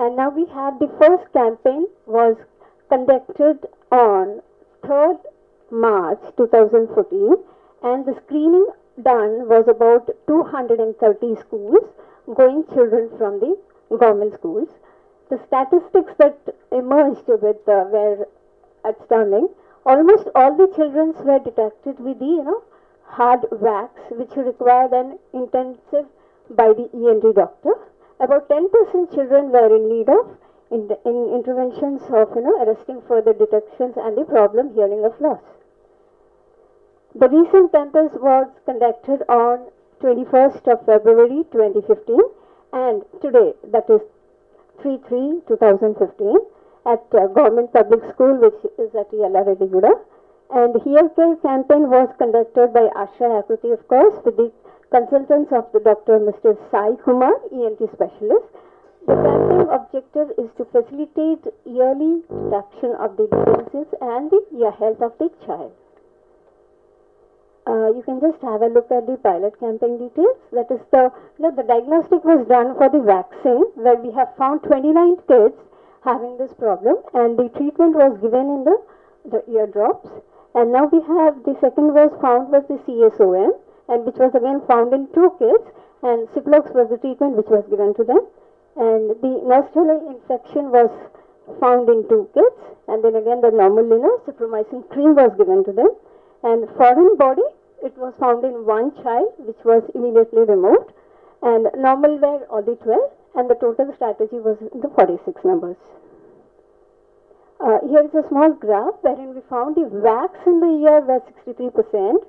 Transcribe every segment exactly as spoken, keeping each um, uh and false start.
And now we have the first campaign was conducted on third March two thousand fourteen, and the screening done was about two hundred thirty schools, going children from the government schools. The statistics that emerged with uh, were astounding. Almost all the children were detected with the you know hard wax, which required an intensive by the E N T doctor. About ten percent children were in need of in, the, in interventions of you know arresting further detections and the problem hearing of loss. The recent campus was conducted on twenty-first of February twenty fifteen, and today, that is three three two thousand fifteen, at uh, Government Public School, which is at Yella Reddy Guda, and here the campaign was conducted by Ashray-Akruti, of course, with the consultants of the doctor Mister Sai Kumar, E N T specialist. The campaign objective is to facilitate yearly reduction of the diseases and the health of the child. Uh, you can just have a look at the pilot campaign details. That is the you know, the diagnostic was done for the vaccine, where we have found twenty-nine kids having this problem, and the treatment was given in the, the eardrops. And now we have the second was found was the C S O M, and which was again found in two kids, and Ciplox was the treatment which was given to them. And the nostril infection was found in two kids, and then again the normal you know, supromycin cream was given to them. And foreign body, it was found in one child, which was immediately removed, and normal were all the twelve, and the total strategy was the forty-six numbers. Uh, here is a small graph wherein we found the wax in the ear were sixty-three percent.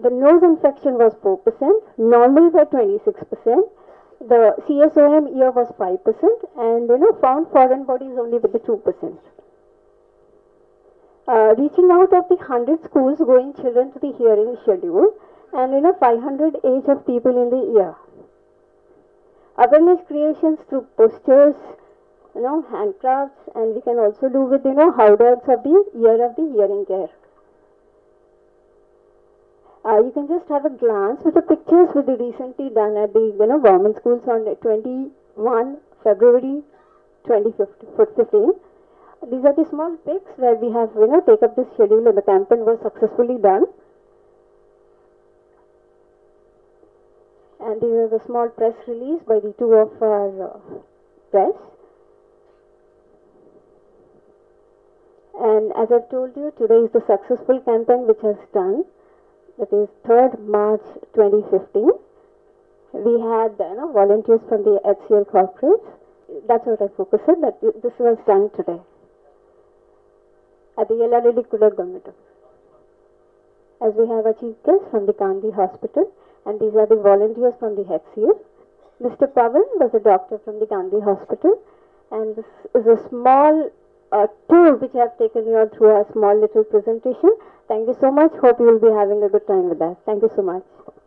The nose infection was four percent, normal were twenty-six percent, the C S O M ear was five percent, and you know found foreign bodies only with the two percent. Uh, reaching out of the one hundred schools going children to the hearing schedule, and you know five hundred age of people in the ear. Awareness creations through posters, you know handcrafts, and we can also do with you know howdahs of the ear of the hearing care. Uh, you can just have a glance with the pictures with the recently done at the you know government schools on twenty-first February twenty fifteen. These are the small pics where we have you know take up this schedule, and the campaign was successfully done. And these are the small press release by the two of our uh, press. And as I've told you, today is the successful campaign which has done. That is third March twenty fifteen. We had you know, volunteers from the H C L corporates. That's what I focused on, that this was done today at the Yella Reddy Kudor government office. As we have our chief guest from the Gandhi Hospital, and these are the volunteers from the H C L. Mister Pavan was a doctor from the Gandhi Hospital, and this is a small Uh, tour which I have taken you all through a small little presentation. Thank you so much. Hope you will be having a good time with us. Thank you so much.